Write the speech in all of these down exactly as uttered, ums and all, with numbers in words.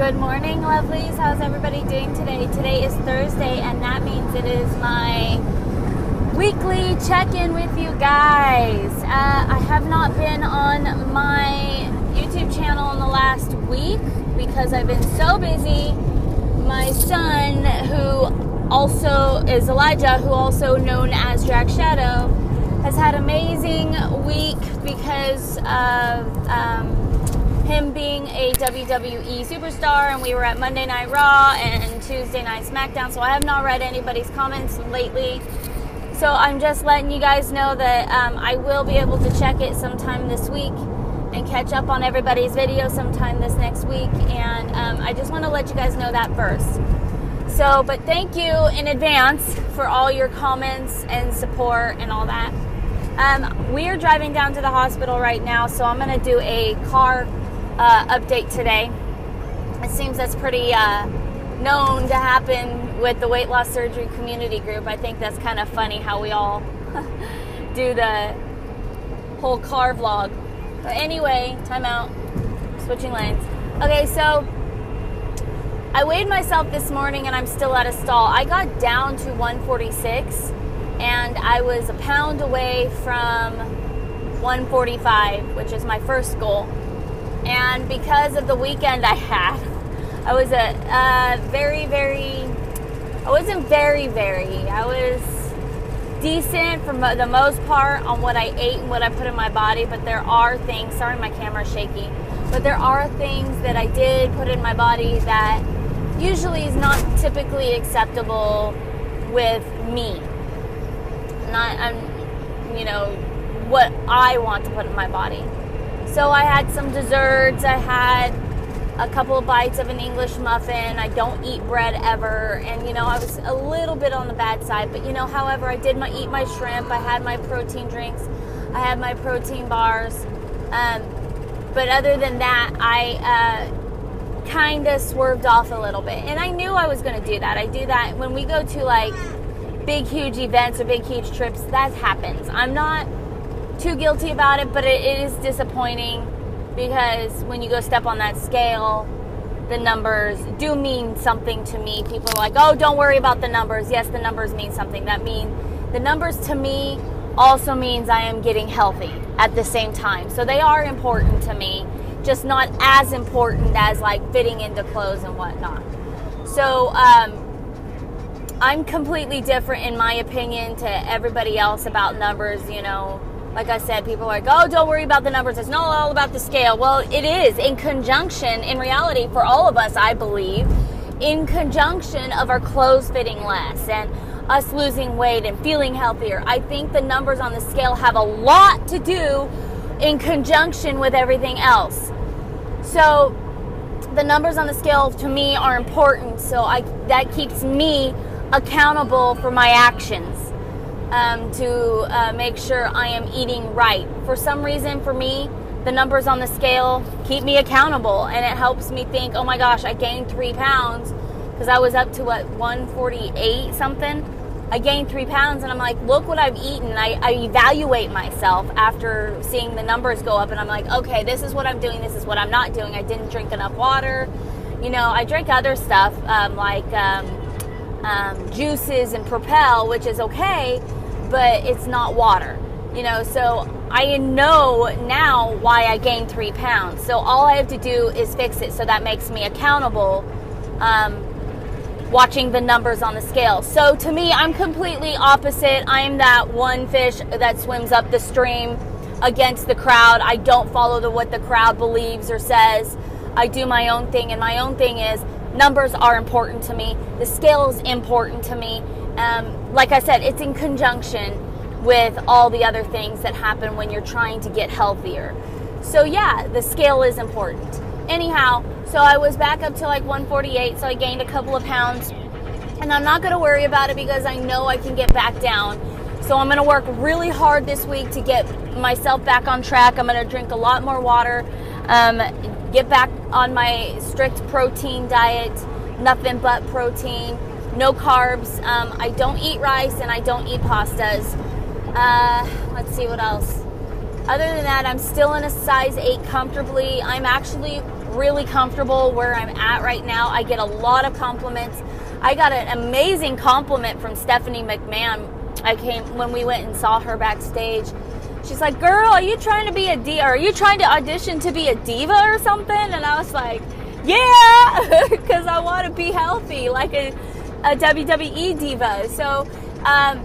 Good morning, lovelies. How's everybody doing today? Today is Thursday, and that means it is my weekly check-in with you guys. Uh, I have not been on my YouTube channel in the last week because I've been so busy. My son, who also is Elijah, who also known as Drag Shadow, has had an amazing week because of... Um, him being a W W E superstar, and we were at Monday Night Raw and Tuesday Night Smackdown, so I have not read anybody's comments lately. So I'm just letting you guys know that um, I will be able to check it sometime this week and catch up on everybody's video sometime this next week, and um, I just want to let you guys know that first. So, but thank you in advance for all your comments and support and all that. Um, we are driving down to the hospital right now, so I'm going to do a car Uh, update today. It seems that's pretty uh, known to happen with the weight loss surgery community group. I think that's kind of funny how we all do the whole car vlog. But anyway, time out. Switching lanes. Okay, so I weighed myself this morning and I'm still at a stall. I got down to one forty-six and I was a pound away from one forty-five, which is my first goal. And because of the weekend I had, I was a uh, very, very, I wasn't very, very, I was decent for mo the most part on what I ate and what I put in my body, but there are things, sorry my camera's shaky, but there are things that I did put in my body that usually is not typically acceptable with me. Not, I'm, you know, what I want to put in my body. So I had some desserts, I had a couple of bites of an English muffin, I don't eat bread ever, and you know, I was a little bit on the bad side, but you know, however, I did my eat my shrimp, I had my protein drinks, I had my protein bars, um, but other than that, I uh, kind of swerved off a little bit, and I knew I was going to do that. I do that when we go to like big huge events or big huge trips, that happens. I'm not too guilty about it, but it, it is disappointing because when you go step on that scale, the numbers do mean something to me. People are like, oh, don't worry about the numbers. Yes, the numbers mean something. That mean the numbers to me also means I am getting healthy at the same time. So they are important to me, just not as important as like fitting into clothes and whatnot. So um I'm completely different in my opinion to everybody else about numbers, you know. Like I said, people are like, oh, don't worry about the numbers. It's not all about the scale. Well, it is in conjunction, in reality, for all of us, I believe, in conjunction of our clothes fitting less and us losing weight and feeling healthier. I think the numbers on the scale have a lot to do in conjunction with everything else. So the numbers on the scale, to me, are important. So I, that keeps me accountable for my actions. Um, to uh, make sure I am eating right. For some reason, for me, the numbers on the scale keep me accountable, and it helps me think, oh my gosh, I gained three pounds because I was up to, what, one forty-eight something? I gained three pounds, and I'm like, look what I've eaten. I, I evaluate myself after seeing the numbers go up, and I'm like, okay, this is what I'm doing, this is what I'm not doing. I didn't drink enough water. You know, I drink other stuff um, like um, um, juices and Propel, which is okay, but it's not water, you know, so I know now why I gained three pounds. So all I have to do is fix it. So that makes me accountable, um, watching the numbers on the scale. So to me, I'm completely opposite. I'm that one fish that swims up the stream against the crowd. I don't follow the, what the crowd believes or says. I do my own thing, and my own thing is numbers are important to me. The scale is important to me. Um, like I said, it's in conjunction with all the other things that happen when you're trying to get healthier. So yeah, the scale is important. Anyhow, so I was back up to like one forty-eight, so I gained a couple of pounds. And I'm not going to worry about it because I know I can get back down. So I'm going to work really hard this week to get myself back on track. I'm going to drink a lot more water, um, get back on my strict protein diet, nothing but protein. No carbs. Um, I don't eat rice and I don't eat pastas. Uh, let's see what else. Other than that, I'm still in a size eight comfortably. I'm actually really comfortable where I'm at right now. I get a lot of compliments. I got an amazing compliment from Stephanie McMahon. I came when we went and saw her backstage. She's like, "Girl, are you trying to be a diva? Are you trying to audition to be a diva or something?" And I was like, "Yeah," because I want to be healthy, like a, a W W E diva. So um,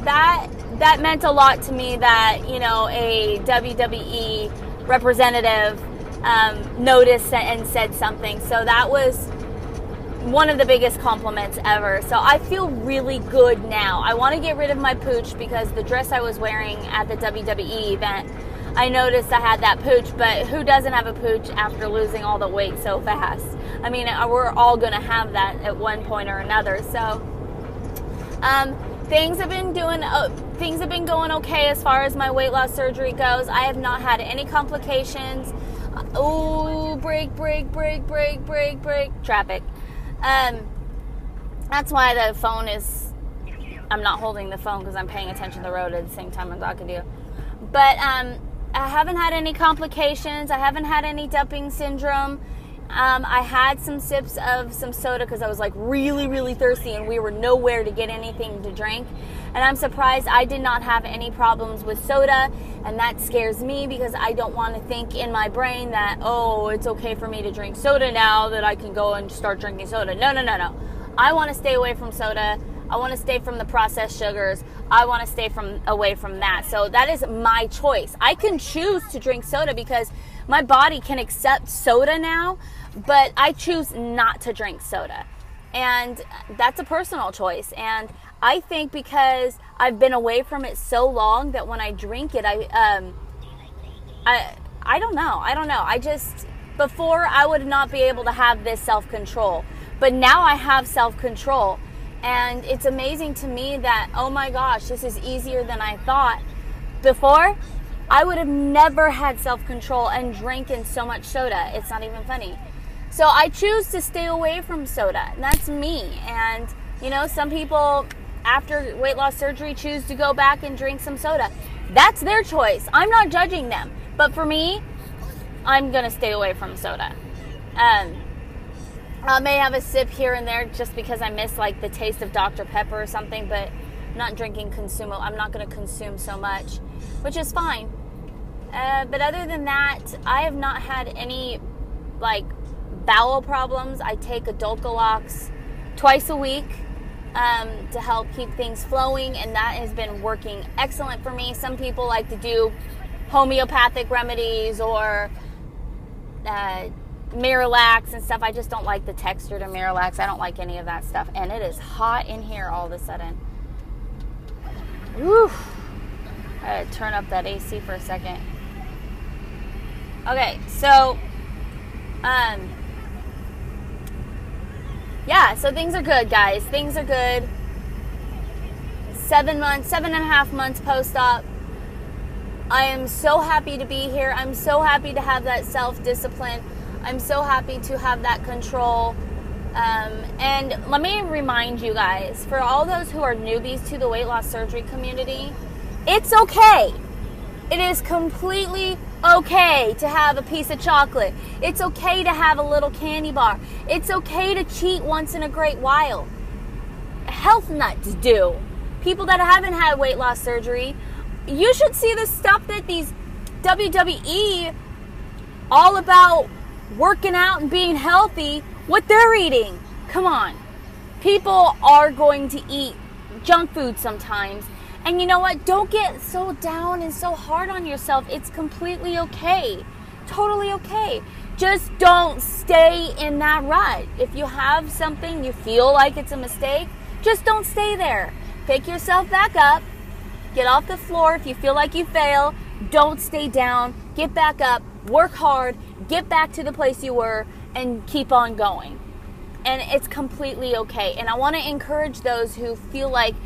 that that meant a lot to me that, you know, a W W E representative um, noticed and said something. So that was one of the biggest compliments ever. So I feel really good now. I want to get rid of my pooch because the dress I was wearing at the W W E event, I noticed I had that pooch, but who doesn't have a pooch after losing all the weight so fast? I mean, we're all going to have that at one point or another. So um, things have been doing, uh, things have been going okay as far as my weight loss surgery goes. I have not had any complications. Oh, break, break, break, break, break, break. Traffic. Um, that's why the phone is, I'm not holding the phone because I'm paying attention to the road at the same time as I can do. But, um, I haven't had any complications. I haven't had any dumping syndrome. Um, I had some sips of some soda because I was like really, really thirsty and we were nowhere to get anything to drink. And I'm surprised I did not have any problems with soda. And that scares me because I don't want to think in my brain that, oh, it's okay for me to drink soda now that I can go and start drinking soda. No, no, no, no. I want to stay away from soda. I want to stay from the processed sugars. I want to stay from away from that. So that is my choice. I can choose to drink soda because my body can accept soda now, but I choose not to drink soda. And that's a personal choice. And I think because I've been away from it so long that when I drink it, I um, I I don't know. I don't know. I just, before I would not be able to have this self-control. But now I have self-control. And it's amazing to me that, oh my gosh, this is easier than I thought. Before, I would have never had self-control and drinking so much soda. It's not even funny. So I choose to stay away from soda. That's me. And, you know, some people after weight loss surgery choose to go back and drink some soda. That's their choice. I'm not judging them. But for me, I'm going to stay away from soda. Um, I may have a sip here and there just because I miss like the taste of Doctor Pepper or something, but I'm not drinking consumable. I'm not going to consume so much, which is fine. Uh, but other than that, I have not had any like bowel problems. I take a Dulcolax twice a week um, to help keep things flowing, and that has been working excellent for me. Some people like to do homeopathic remedies or Uh, Miralax and stuff. I just don't like the texture to Miralax. I don't like any of that stuff. And it is hot in here all of a sudden. Woo! I gotta turn up that A C for a second. Okay, so um yeah, so things are good, guys. Things are good. Seven months, seven and a half months post-op. I am so happy to be here. I'm so happy to have that self-discipline. I'm so happy to have that control. Um, and let me remind you guys, for all those who are newbies to the weight loss surgery community, it's okay. It is completely okay to have a piece of chocolate. It's okay to have a little candy bar. It's okay to cheat once in a great while. Health nuts do. People that haven't had weight loss surgery, you should see the stuff that these W W E all about working out and being healthy, what they're eating. Come on. People are going to eat junk food sometimes. And you know what? Don't get so down and so hard on yourself. It's completely okay. Totally okay. Just don't stay in that rut. If you have something you feel like it's a mistake, just don't stay there. Pick yourself back up. Get off the floor if you feel like you fail. Don't stay down. Get back up. Work hard, get back to the place you were, and keep on going. And it's completely okay. And I want to encourage those who feel like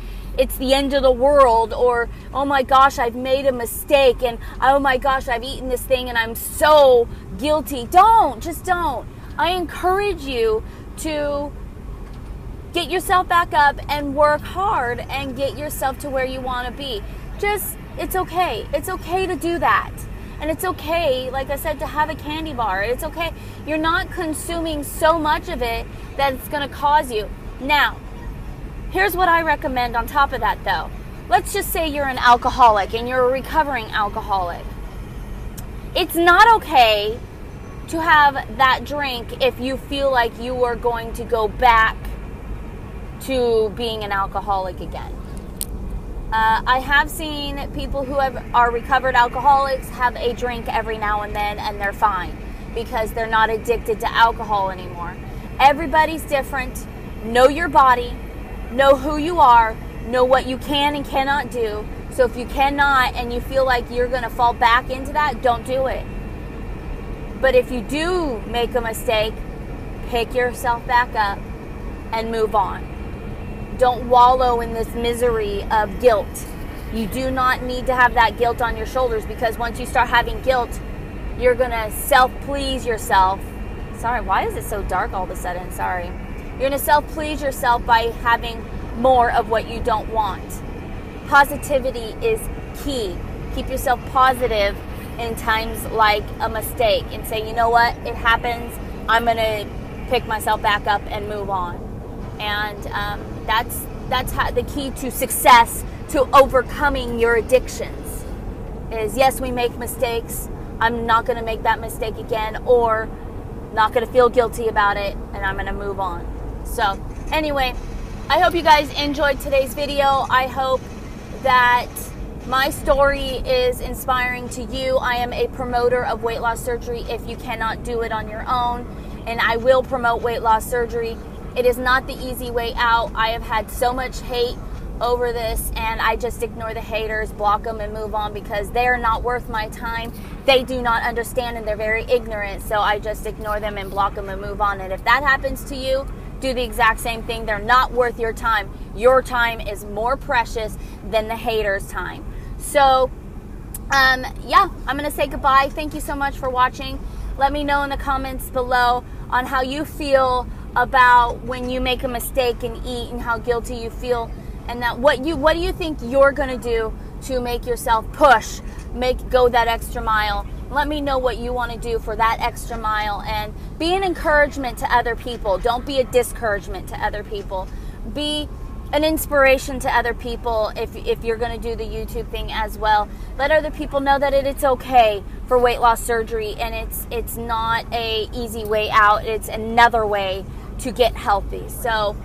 it's the end of the world or, oh my gosh, I've made a mistake and, oh my gosh, I've eaten this thing and I'm so guilty. Don't, just don't. I encourage you to get yourself back up and work hard and get yourself to where you want to be. Just, it's okay. It's okay to do that. And it's okay, like I said, to have a candy bar. It's okay. You're not consuming so much of it that it's going to cause you. Now, here's what I recommend on top of that, though. Let's just say you're an alcoholic and you're a recovering alcoholic. It's not okay to have that drink if you feel like you are going to go back to being an alcoholic again. Uh, I have seen people who have, are recovered alcoholics have a drink every now and then, and they're fine because they're not addicted to alcohol anymore. Everybody's different. Know your body. Know who you are. Know what you can and cannot do. So if you cannot and you feel like you're going to fall back into that, don't do it. But if you do make a mistake, pick yourself back up and move on. Don't wallow in this misery of guilt. You do not need to have that guilt on your shoulders, because once you start having guilt, you're going to self-please yourself. Sorry, why is it so dark all of a sudden? Sorry. You're going to self-please yourself by having more of what you don't want. Positivity is key. Keep yourself positive in times like a mistake and say, you know what, it happens. I'm going to pick myself back up and move on. And um, that's that's how, the key to success, to overcoming your addictions, is yes, we make mistakes. I'm not going to make that mistake again, or not going to feel guilty about it, and I'm going to move on. So anyway, I hope you guys enjoyed today's video. I hope that my story is inspiring to you. I am a promoter of weight loss surgery if you cannot do it on your own, and I will promote weight loss surgery. It is not the easy way out. I have had so much hate over this, and I just ignore the haters, block them, and move on, because they are not worth my time. They do not understand, and they're very ignorant, so I just ignore them and block them and move on. And if that happens to you, do the exact same thing. They're not worth your time. Your time is more precious than the haters' time. So, um, yeah, I'm going to say goodbye. Thank you so much for watching. Let me know in the comments below on how you feel about when you make a mistake and eat, and how guilty you feel, and that what you what do you think you're going to do to make yourself push, make go that extra mile. Let me know what you want to do for that extra mile, and be an encouragement to other people. Don't be a discouragement to other people. Be an inspiration to other people if, if you're going to do the YouTube thing as well. Let other people know that it, it's okay for weight loss surgery, and it's it's not a easy way out. It's another way to get healthy. So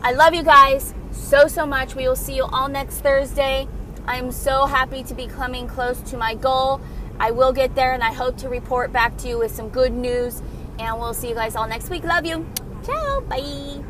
I love you guys so, so much. We will see you all next Thursday. I am so happy to be coming close to my goal. I will get there, and I hope to report back to you with some good news. And we'll see you guys all next week. Love you. Ciao. Bye.